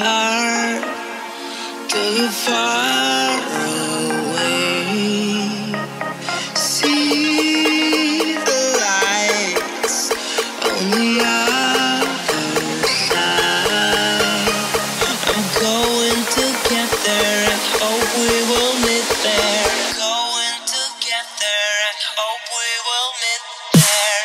heart to the far away. See the lights on the other side. I'm going to get there and hope we will meet there. Going to get there and hope we will meet there.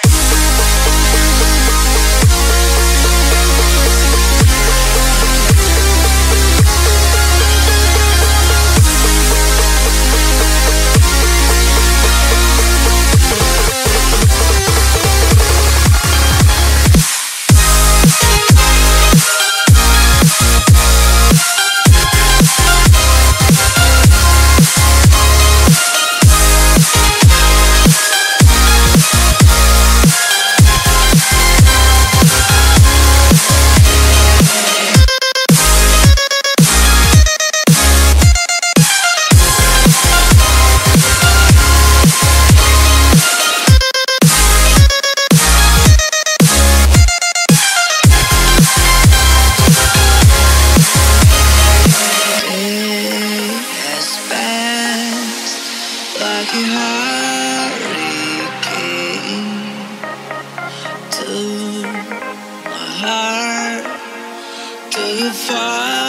Like a hurricane to my heart, to the fire.